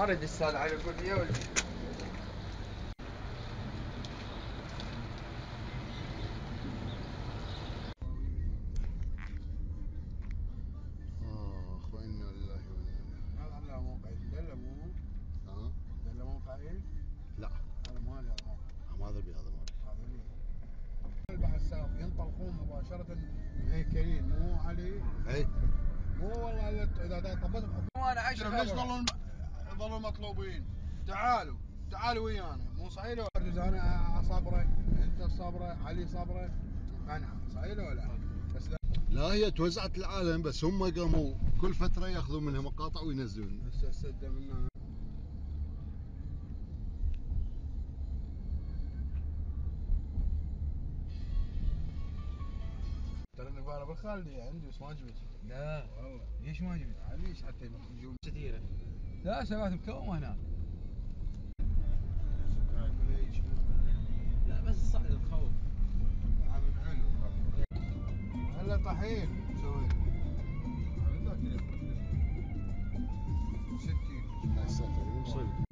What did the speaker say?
مرض السال على كل يوم. لا انا مالي هذا هذا بي هذا مالي البحر الساخ ينطلقون مباشره مهيكلين مو علي اي مو والله اذا طبت انا اشرب ليش ظلوا مطلوبين تعالوا تعالوا ويانا مو صحيح لو انا صابره انت صابره علي صابره انا صحيح لو لا بس لا هي توزعت العالم بس هم قاموا كل فتره ياخذون منها مقاطع وينزلون هسه السده منها ترى النبارة بالخالدي عندي بس ما جبت. لا والله ليش ما جبت؟ ليش حتى يجون كثيرة؟ لا سبات مكومة هناك. لا بس الصعد الخوف. عامل حلو هلا طحين سويت. هذاك 60 يا ساتر وصل.